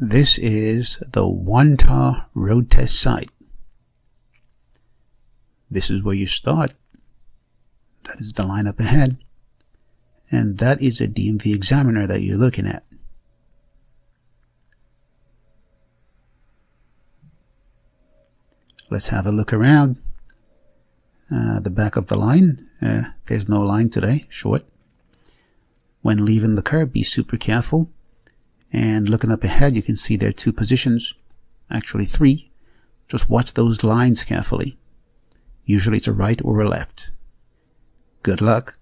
This is the Wantagh Road Test Site. This is where you start. That is the line up ahead. And that is a DMV examiner that you're looking at. Let's have a look around the back of the line. There's no line today, short. When leaving the curb, be super careful. And looking up ahead, you can see there are two positions, actually three. Just watch those lines carefully. Usually it's a right or a left. Good luck.